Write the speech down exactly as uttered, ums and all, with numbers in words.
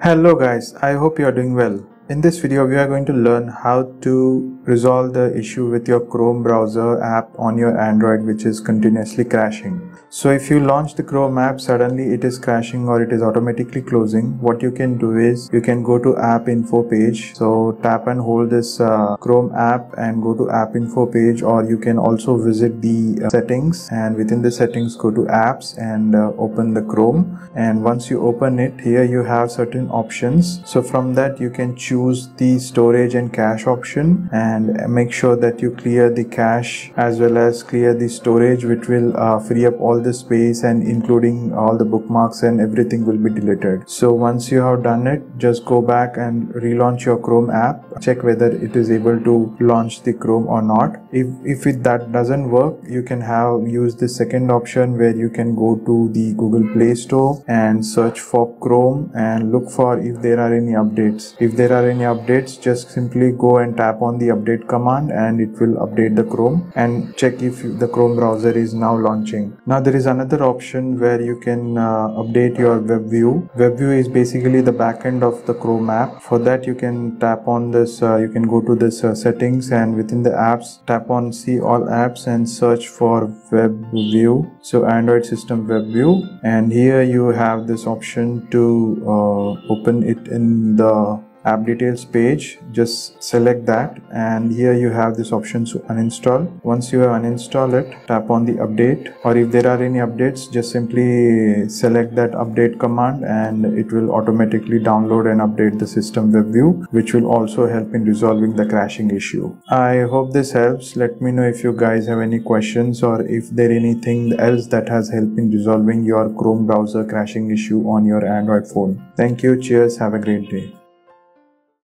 Hello guys, I hope you are doing well. In this video, we are going to learn how to resolve the issue with your Chrome browser app on your Android, which is continuously crashing. So if you launch the Chrome app, suddenly it is crashing or it is automatically closing. What you can do is you can go to app info page. So tap and hold this uh, Chrome app and go to app info page, or you can also visit the uh, settings, and within the settings go to apps and uh, open the Chrome. And once you open it, here you have certain options. So from that you can choose Choose the storage and cache option, and make sure that you clear the cache as well as clear the storage, which will uh, free up all the space, and including all the bookmarks and everything will be deleted. So once you have done it, just go back and relaunch your Chrome app. Check whether it is able to launch the Chrome or not. If, if it, that doesn't work, you can have use the second option where you can go to the Google Play Store and search for Chrome and look for if there are any updates. If there are any updates, just simply go and tap on the update command and it will update the Chrome, and check if the Chrome browser is now launching. Now there is another option where you can uh, update your WebView. WebView is basically the backend of the Chrome app. For that you can tap on this, uh, you can go to this uh, settings, and within the apps tap on see all apps and search for WebView. So Android System WebView, and here you have this option to uh, open it in the app details page. Just select that, and here you have this option to uninstall. Once you have uninstalled it, tap on the update, or if there are any updates, just simply select that update command and it will automatically download and update the system WebView, which will also help in resolving the crashing issue. I hope this helps. Let me know if you guys have any questions, or if there anything else that has helped in resolving your Chrome browser crashing issue on your Android phone. Thank you. Cheers. Have a great day.